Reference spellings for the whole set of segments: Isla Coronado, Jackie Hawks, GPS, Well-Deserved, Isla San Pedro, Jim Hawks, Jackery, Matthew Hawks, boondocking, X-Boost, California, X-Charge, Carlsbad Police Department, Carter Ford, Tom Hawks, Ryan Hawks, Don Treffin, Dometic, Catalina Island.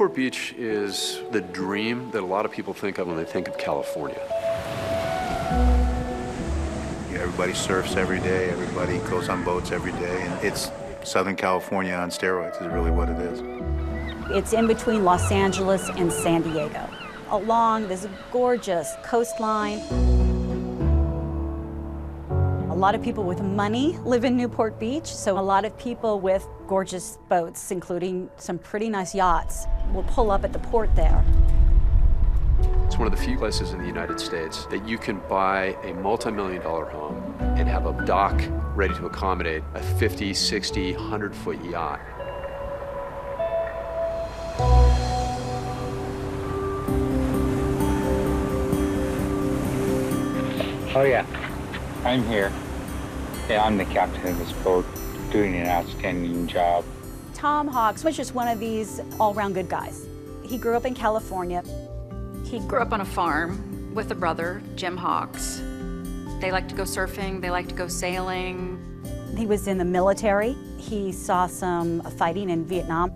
Newport Beach is the dream that a lot of people think of when they think of California. Everybody surfs every day, everybody goes on boats every day, and it's Southern California on steroids is really what it is. It's in between Los Angeles and San Diego, along this gorgeous coastline. A lot of people with money live in Newport Beach, so a lot of people with gorgeous boats, including some pretty nice yachts, will pull up at the port there. It's one of the few places in the United States that you can buy a multi-million-dollar home and have a dock ready to accommodate a 50, 60, 100-foot yacht. Oh, yeah. I'm here. Yeah, I'm the captain of this boat, doing an outstanding job. Tom Hawks was just one of these all-round good guys. He grew up in California. He grew up on a farm with a brother, Jim Hawks. They liked to go surfing, they liked to go sailing. He was in the military. He saw some fighting in Vietnam.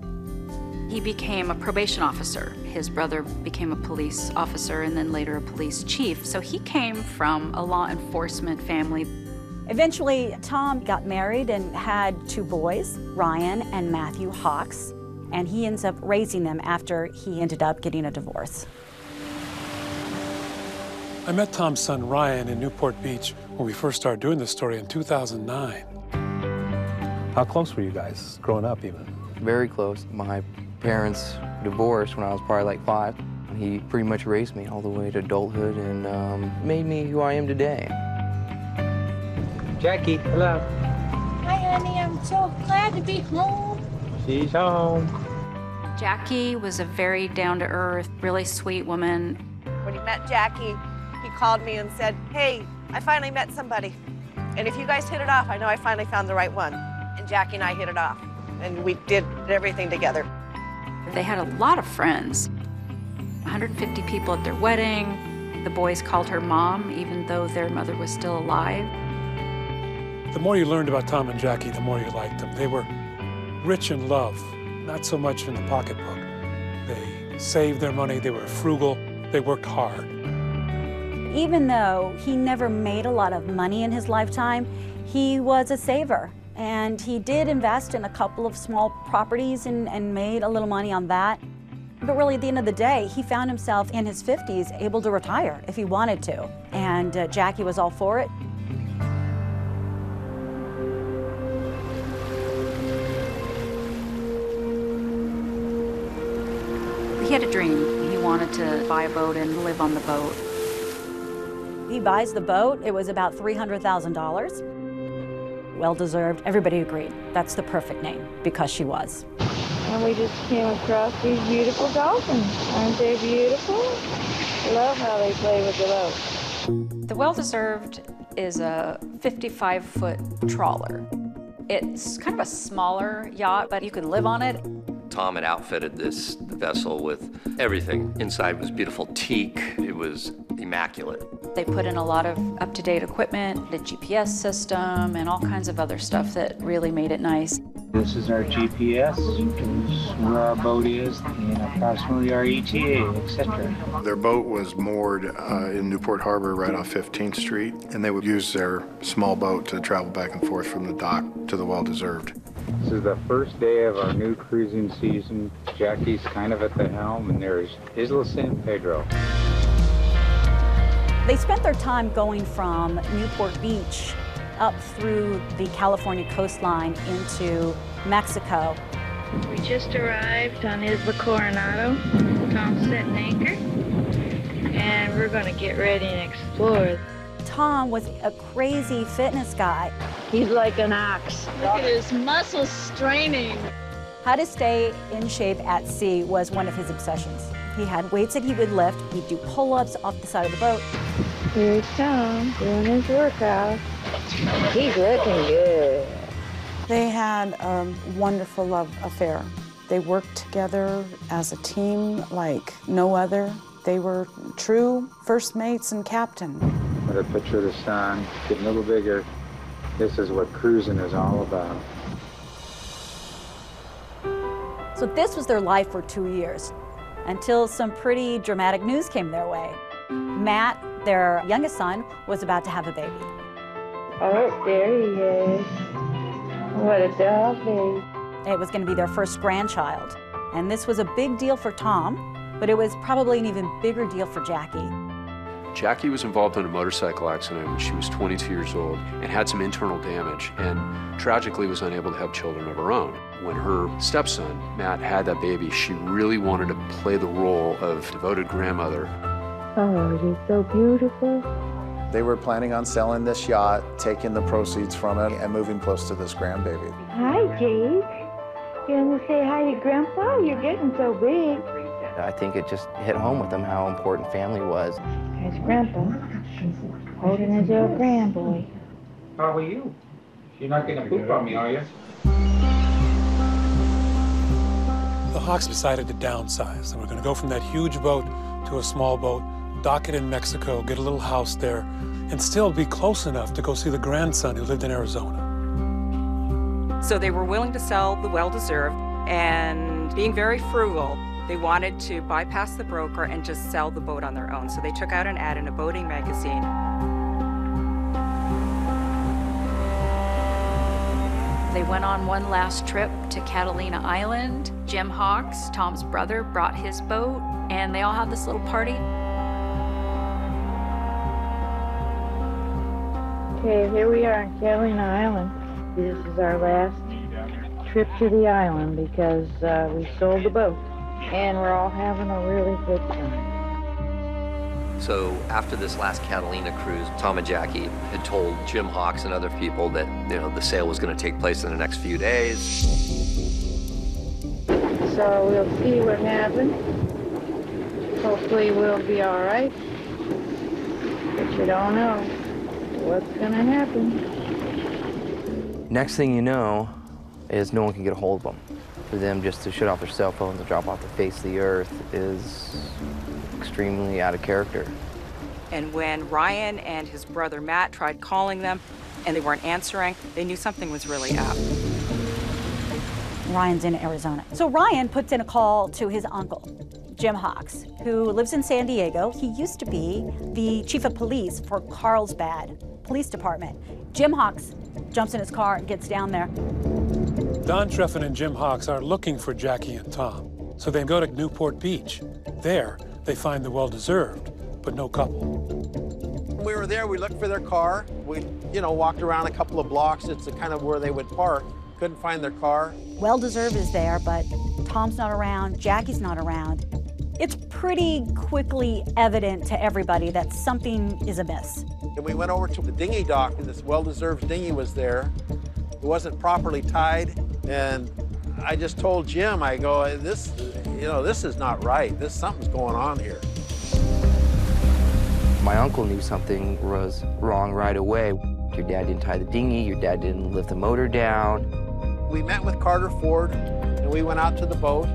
He became a probation officer. His brother became a police officer and then later a police chief. So he came from a law enforcement family. Eventually, Tom got married and had two boys, Ryan and Matthew Hawks, and he ends up raising them after he ended up getting a divorce. I met Tom's son, Ryan, in Newport Beach when we first started doing this story in 2009. How close were you guys growing up, even? Very close. My parents divorced when I was probably like 5. He pretty much raised me all the way to adulthood and made me who I am today. Jackie, hello. Hi, honey. I'm so glad to be home. She's home. Jackie was a very down-to-earth, really sweet woman. When he met Jackie, he called me and said, hey, I finally met somebody. And if you guys hit it off, I know I finally found the right one. And Jackie and I hit it off, and we did everything together. They had a lot of friends, 150 people at their wedding. The boys called her mom, even though their mother was still alive. The more you learned about Tom and Jackie, the more you liked them. They were rich in love, not so much in the pocketbook. They saved their money, they were frugal, they worked hard. Even though he never made a lot of money in his lifetime, he was a saver. And he did invest in a couple of small properties and made a little money on that. But really, at the end of the day, he found himself in his 50s able to retire if he wanted to. And Jackie was all for it. He had a dream. He wanted to buy a boat and live on the boat. He buys the boat. It was about $300,000. Well-Deserved. Everybody agreed. That's the perfect name, because she was. And we just came across these beautiful dolphins. Aren't they beautiful? I love how they play with the boat. The Well-Deserved is a 55-foot trawler. It's kind of a smaller yacht, but you can live on it. Tom had outfitted this vessel with everything. Inside was beautiful teak. It was immaculate. They put in a lot of up-to-date equipment, the GPS system, and all kinds of other stuff that really made it nice. This is our GPS. This is where our boat is and approximately our ETA, etc. Their boat was moored in Newport Harbor right off 15th Street, and they would use their small boat to travel back and forth from the dock to the Well-Deserved. This is the first day of our new cruising season. Jackie's kind of at the helm, and there's Isla San Pedro. They spent their time going from Newport Beach up through the California coastline into Mexico. We just arrived on Isla Coronado. Tom's setting anchor, and we're going to get ready and explore. Tom was a crazy fitness guy. He's like an ox. Look at his muscles straining. How to stay in shape at sea was one of his obsessions. He had weights that he would lift. He'd do pull-ups off the side of the boat. Here's Tom doing his workout. He's looking good. They had a wonderful love affair. They worked together as a team like no other. They were true first mates and captain. With a picture of the sun, getting a little bigger. This is what cruising is all about. So this was their life for 2 years, until some pretty dramatic news came their way. Matt, their youngest son, was about to have a baby. Oh, there he is. What a darling. It was going to be their first grandchild. And this was a big deal for Tom, but it was probably an even bigger deal for Jackie. Jackie was involved in a motorcycle accident when she was 22 years old and had some internal damage and tragically was unable to have children of her own. When her stepson, Matt, had that baby, she really wanted to play the role of devoted grandmother. Oh, it is so beautiful. They were planning on selling this yacht, taking the proceeds from it, and moving close to this grandbaby. Hi, Jake. You want to say hi to Grandpa? You're getting so big. I think it just hit home with them how important family was. There's Grandpa holding his little grandboy. How are you? You're not going to poop on me, are you? The Hawks decided to downsize. They were going to go from that huge boat to a small boat, dock it in Mexico, get a little house there, and still be close enough to go see the grandson who lived in Arizona. So they were willing to sell the Well-Deserved, and being very frugal, they wanted to bypass the broker and just sell the boat on their own. So they took out an ad in a boating magazine. They went on one last trip to Catalina Island. Jim Hawks, Tom's brother, brought his boat, and they all had this little party. Okay, here we are on Catalina Island. This is our last trip to the island because we sold the boat. And we're all having a really good time. So after this last Catalina cruise, Tom and Jackie had told Jim Hawks and other people that, you know, the sale was going to take place in the next few days. So we'll see what happens. Hopefully we'll be all right. But you don't know what's going to happen. Next thing you know is no one can get a hold of them. For them just to shut off their cell phones and drop off the face of the earth is extremely out of character. And when Ryan and his brother Matt tried calling them and they weren't answering, they knew something was really up. Ryan's in Arizona. So Ryan puts in a call to his uncle, Jim Hawks, who lives in San Diego. He used to be the chief of police for Carlsbad Police Department. Jim Hawks jumps in his car and gets down there. Don Treffin and Jim Hawks are looking for Jackie and Tom, so they go to Newport Beach. There, they find the Well-Deserved, but no couple. We were there, we looked for their car. We, you know, walked around a couple of blocks. It's the kind of where they would park. Couldn't find their car. Well-Deserved is there, but Tom's not around, Jackie's not around. It's pretty quickly evident to everybody that something is amiss. And we went over to the dinghy dock, and this Well-Deserved dinghy was there. It wasn't properly tied. And I just told Jim, I go, this, you know, this is not right. This, something's going on here. My uncle knew something was wrong right away. Your dad didn't tie the dinghy. Your dad didn't lift the motor down. We met with Carter Ford, and we went out to the boat.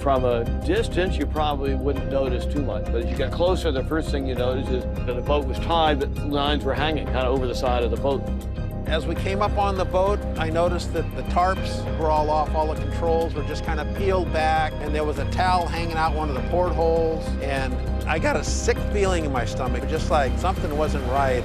From a distance, you probably wouldn't notice too much. But as you got closer, the first thing you notice is that the boat was tied, but the lines were hanging kind of over the side of the boat. As we came up on the boat, I noticed that the tarps were all off, all the controls were just kind of peeled back, and there was a towel hanging out one of the portholes, and I got a sick feeling in my stomach, just like something wasn't right.